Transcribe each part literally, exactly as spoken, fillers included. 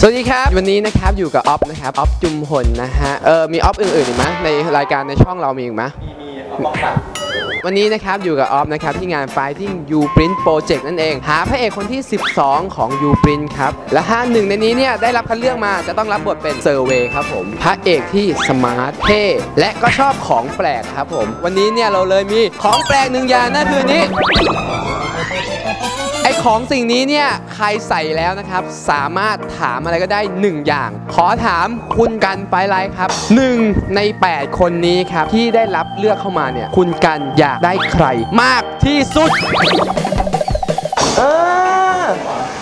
สวัสดีครับวันนี้นะครับอยู่กับออฟนะครับออฟจุมพลนะฮะเออมีออฟอื่นๆอีกไหมในรายการในช่องเรามีอีกไหมมีออฟบอกวันนี้นะครับอยู่กับออฟนะครับที่งาน Fighting U Print Project นั่นเองหาพระเอกคนที่สิบสองของ U Print ครับและถ้าหนึ่งในนี้เนี่ยได้รับคัดเลือกมาจะต้องรับบทเป็นเซอร์เวย์ครับผมพระเอกที่สมาร์ทเท่และก็ชอบของแปลกครับผมวันนี้เนี่ยเราเลยมีของแปลกหนึ่งอย่างนั่นคือนี้ไอของสิ่งนี้เนี่ยใครใส่แล้วนะครับสามารถถามอะไรก็ได้หนึ่งอย่างขอถามคุณกันไฟไลท์ครับหนึ่งในแปดคนนี้ครับที่ได้รับเลือกเข้ามาเนี่ยคุณกันอยากได้ใครมากที่สุดเออ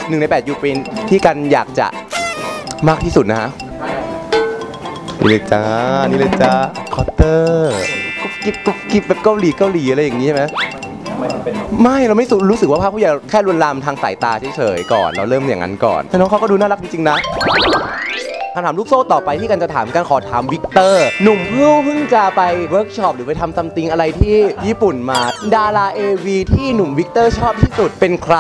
หนึ่งในแปดยูปรินที่กันอยากจะมากที่สุดนะฮะนี่เลยจ้านี่เลยจ้าคอตเตอร์กุ๊บกิ๊บกุ๊บกิ๊บแบบเกาหลีเกาหลีอะไรอย่างนี้ใช่ไหมไม่เราไม่รู้สึกว่าภาพผู้ใหญ่แค่ลวนลามทางสายตาเฉยๆก่อนเราเริ่มอย่างนั้นก่อนแต่น้องเขาก็ดูน่ารักจริงๆนะคำถามลูกโซ่ต่อไปที่กันจะถามกันขอถามวิกเตอร์หนุ่มเพิ่งจะไปเวิร์กช็อปหรือไปทำซัมติงอะไรที่ญี่ปุ่นมาดารา เอ วี ที่หนุ่มวิกเตอร์ชอบที่สุดเป็นใคร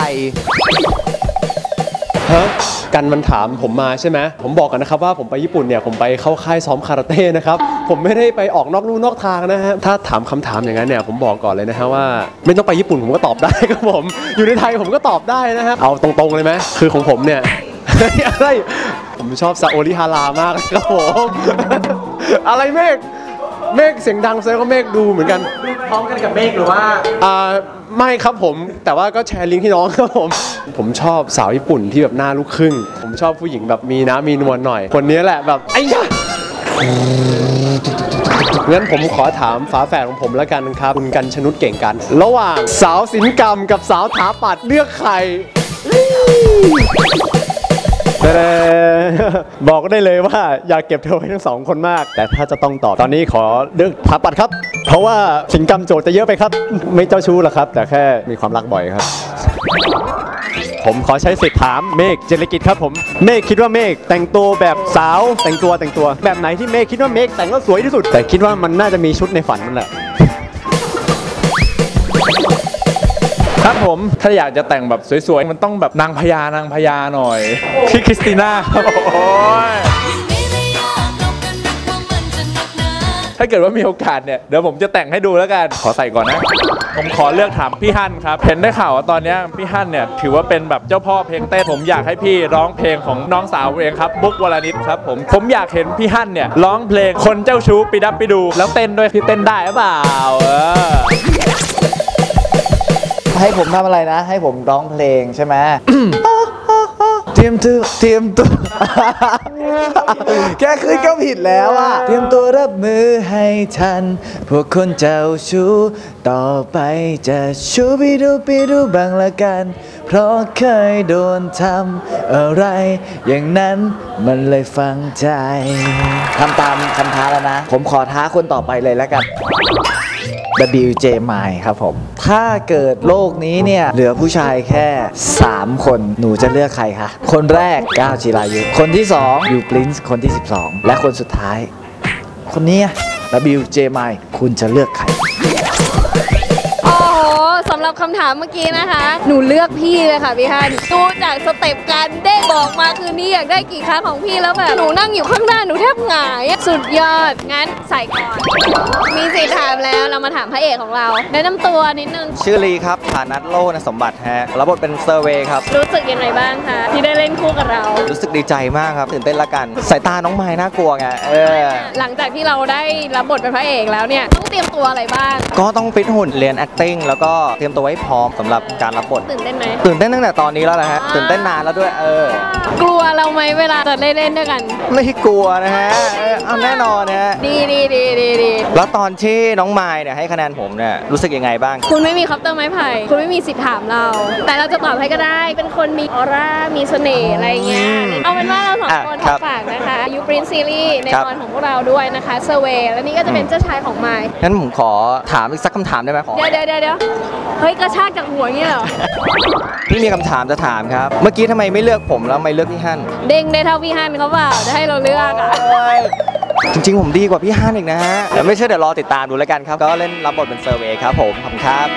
ฮะกันมันถามผมมาใช่ไหมผมบอกกันนะครับว่าผมไปญี่ปุ่นเนี่ยผมไปเข้าค่ายซ้อมคาราเต้นะครับผมไม่ได้ไปออกนอกลู่นอกทางนะฮะถ้าถามคำถามอย่างนั้นเนี่ยผมบอกก่อนเลยนะฮะว่าไม่ต้องไปญี่ปุ่นผมก็ตอบได้ครับผมอยู่ในไทยผมก็ตอบได้นะฮะเอาตรงๆเลยไหมคือของผมเนี่ยอะไรผมชอบซาโอริฮารามากครับผมอะไรเมฆเมฆเสียงดังแล้วก็เมฆดูเหมือนกันพร้อมกันกับเมฆหรือว่าอ่าไม่ครับผมแต่ว่าก็แชร์ลิงก์ที่น้องครับผมผมชอบสาวญี่ปุ่นที่แบบหน้าลูกครึ่งผมชอบผู้หญิงแบบมีน้ำมีนวลหน่อยคนนี้แหละแบบไอ้ยะงั้นผมขอถามฝาแฝดของผมแล้วกันครับคุณกันชนุชเก่งกันระหว่างสาวศิลปกรรมกับสาวถาปัดเลือกใครบอกได้เลยว่าอยากเก็บเธอไว้ทั้งสองคนมากแต่ถ้าจะต้องตอบตอนนี้ขอเลือกถาปัดครับเพราะว่าสินกรรมโจทย์จะเยอะไปครับไม่เจ้าชู้หรอกครับแต่แค่มีความรักบ่อยครับผมขอใช้สิทธิ์ถามเมฆเจริญกิจครับผมเมฆคิดว่าเมฆแต่งตัวแบบสาวแต่งตัวแต่งตัวแบบไหนที่เมฆคิดว่าเมฆแต่งแล้วสวยที่สุดแต่คิดว่ามันน่าจะมีชุดในฝันมันแหละครับผมถ้าอยากจะแต่งแบบสวยๆมันต้องแบบนางพญานางพญาหน่อยพี่คริสติน่าครับถ้าเกิดว่ามีโอกาสเนี่ยเดี๋ยวผมจะแต่งให้ดูแล้วกันขอใส่ก่อนนะผมขอเลือกถามพี่ฮั่นครับเห็นได้ข่าวว่าตอนนี้พี่ฮั่นเนี่ยถือว่าเป็นแบบเจ้าพ่อเพลงเต้นผมอยากให้พี่ร้องเพลงของน้องสาวเองครับบุ๊กวรนิตครับผมผมอยากเห็นพี่ฮั่นเนี่ยร้องเพลงคนเจ้าชู้ปิดับไปดูแล้วเต้นด้วยพี่เต้นได้หรือเปล่าเออให้ผมทำอะไรนะให้ผมร้องเพลงใช่ไหมเตรียมตัวเตรียมตัวแค่ขึ้นก็ผิดแล้วอ่ะเตรียมตัวรับมือให้ทันพวกคนเจ้าชู้ต่อไปจะชู้ไปดูไปดูบ้างละกันเพราะเคยโดนทำอะไรอย่างนั้นมันเลยฟังใจทำตามคำท้าแล้วนะผมขอท้าคนต่อไปเลยแล้วกันดับเบิลยู เจ ไมค์ครับผมถ้าเกิดโลกนี้เนี่ยเหลือผู้ชายแค่สามคนหนูจะเลือกใครคะคนแรกก้าวจิรายุคนที่สองยูปรินซ์คนที่สิบสองและคนสุดท้ายคนนี้ ดับเบิลยู เจ ไมค์คุณจะเลือกใครโอ้โหสำหรับคำถามเมื่อกี้นะคะหนูเลือกพี่เลยค่ะพี่ฮันดูจากสเต็ปการได้บอกมาคืนนี้อยากได้กี่ครั้งของพี่แล้วแบบหนูนั่งอยู่ข้างหน้าหนูแทบหงายสุดยอดงั้นใส่ก่อนมีสิทธิ์ถามแล้วเรามาถามพระเอกของเราแนะนำตัวนิดนึงชื่อลีครับฐานัทโลนสมบัติฮะรับบทเป็นเซอร์เวย์ครับรู้สึกยังไงบ้างคะที่ได้เล่นคู่กับเรารู้สึกดีใจมากครับตื่นเต้นละกันสายตาน้องไม้น่ากลัวไงเออหลังจากที่เราได้รับบทเป็นพระเอกแล้วเนี่ยต้องเตรียมตัวอะไรบ้างก็ต้องฟิตหุ่นเรียน acting แล้วก็เตรียมตัวไว้พร้อมสำหรับการรับบทตื่นเต้นไหมตื่นเต้นตั้งแต่ตอนนี้แล้วนะฮะตื่นเต้นนานแล้วด้วยเออกลัวเราไหมเวลาจะเล่นเล่นด้วยกันไม่กลัวนะฮะเอาแน่นอนนะฮะดีดีดีดีดีแล้วตอนที่น้องไมล์เนี่ยให้คะแนนผมเนี่ยรู้สึกยังไงบ้างคุณไม่มีคอปเตอร์ไม้ไผ่คุณไม่มีสิทธิ์ถามเราแต่เราจะตอบให้ก็ได้เป็นคนมีออร่ามีเสน่ห์อะไรเงี้ยเอาเป็นว่าเราสองคนฝากนะคะยูปรินซีรีส์ในตอนของพวกเราด้วยนะคะเซเวย์และนี่ก็จะเป็นเจ้าชายของไมล์งั้นผมขอถามอีกสักคำถามได้ไหมเดี๋ยวเดี๋ยวเดี๋ยวเฮ้ยกระชากจากหัวเงี้ยเหรอพี่มีคำถามจะถามครับเมื่อกี้ทำไมไม่เลือกผมแล้วไม่เลือกพี่ฮั่นเด้งได้เท่าพี่ฮั่นเขาเปล่าจะให้เราเลือกอ่ะจริงๆผมดีกว่าพี่ฮั่นอีกนะฮะแต่ไม่เชื่อเดี๋ยวรอติดตามดูแล้วกันครับก็เล่นรับบทเป็นเซอร์เวย์ครับผมขอบคุณครับ